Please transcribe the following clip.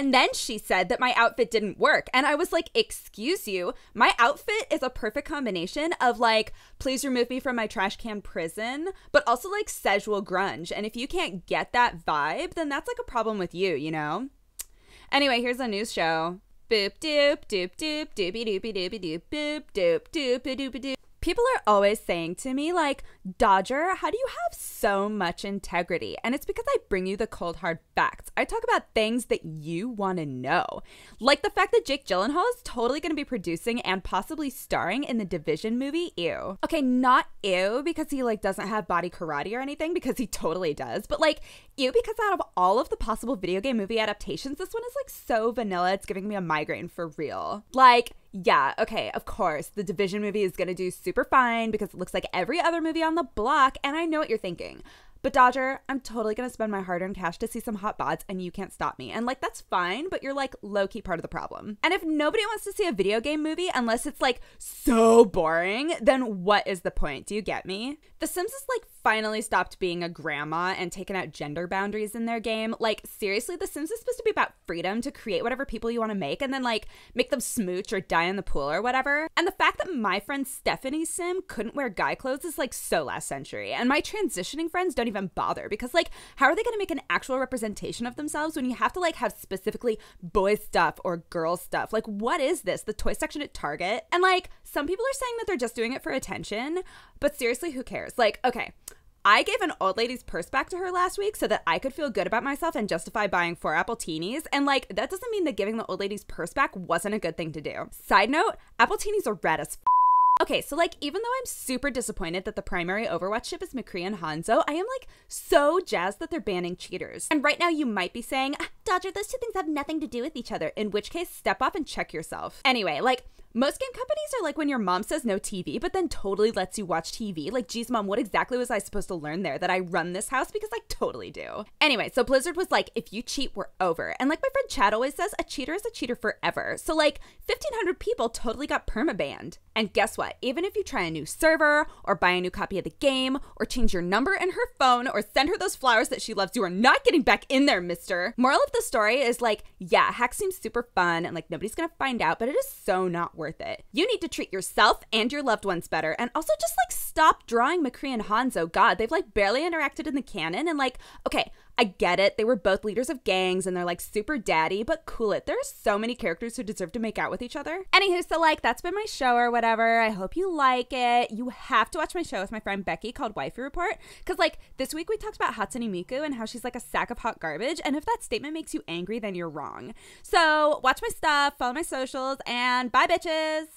And then she said that my outfit didn't work. And I was like, excuse you. My outfit is a perfect combination of like, please remove me from my trash can prison, but also like sexual grunge. And if you can't get that vibe, then that's like a problem with you, you know? Anyway, here's a news show. Boop doop doop doop doopy doopy doopy doop boop doop doopy doopy doop. People are always saying to me, like, Dodger, how do you have so much integrity? And it's because I bring you the cold hard facts. I talk about things that you want to know. Like the fact that Jake Gyllenhaal is totally going to be producing and possibly starring in the Division movie, ew. Okay, not ew because he like doesn't have body karate or anything, because he totally does, but like ew because out of all of the possible video game movie adaptations, this one is like so vanilla, it's giving me a migraine for real. Like, yeah, okay, of course, the Division movie is gonna do super fine because it looks like every other movie on the block, and I know what you're thinking. But Dodger, I'm totally gonna spend my hard-earned cash to see some hot bods and you can't stop me. And like, that's fine, but you're like low-key part of the problem. And if nobody wants to see a video game movie unless it's like so boring, then what is the point? Do you get me? The Sims has like finally stopped being a grandma and taken out gender boundaries in their game. Like seriously, The Sims is supposed to be about freedom to create whatever people you wanna make and then like make them smooch or die in the pool or whatever. And the fact that my friend Stephanie's Sim couldn't wear guy clothes is like so last century. And my transitioning friends don't even bother because like how are they gonna make an actual representation of themselves when you have to like have specifically boy stuff or girl stuff? Like what is this, the toy section at Target? And like some people are saying that they're just doing it for attention, but seriously, who cares? Like, okay, I gave an old lady's purse back to her last week so that I could feel good about myself and justify buying 4 apple teenies, and like that doesn't mean that giving the old lady's purse back wasn't a good thing to do. Side note, apple teenies are red as f. Okay, so like even though I'm super disappointed that the primary Overwatch ship is McCree and Hanzo, I am like so jazzed that they're banning cheaters. And right now you might be saying, Dodger, those two things have nothing to do with each other, in which case step off and check yourself. Anyway, like most game companies are like when your mom says no TV but then totally lets you watch TV. Like, geez mom, what exactly was I supposed to learn there? That I run this house? Because I totally do. Anyway, so Blizzard was like, if you cheat, we're over. And like my friend Chad always says, a cheater is a cheater forever. So like 1,500 people totally got permabanned. And guess what? Even if you try a new server or buy a new copy of the game or change your number in her phone or send her those flowers that she loves, you are not getting back in there, mister. Moral of the story is like, yeah, hacks seems super fun and like nobody's gonna find out, but it is so not worth it. You need to treat yourself and your loved ones better, and also just like stop drawing McCree and Hanzo. God, they've like barely interacted in the canon, and like, okay, I get it, they were both leaders of gangs and they're like super daddy, but cool it. There are so many characters who deserve to make out with each other. Anywho, so like that's been my show or whatever. I hope you like it. You have to watch my show with my friend Becky called Waifu Report, because like this week we talked about Hatsune Miku and how she's like a sack of hot garbage, and if that statement makes you angry, then you're wrong. So watch my stuff, follow my socials, and bye bitches!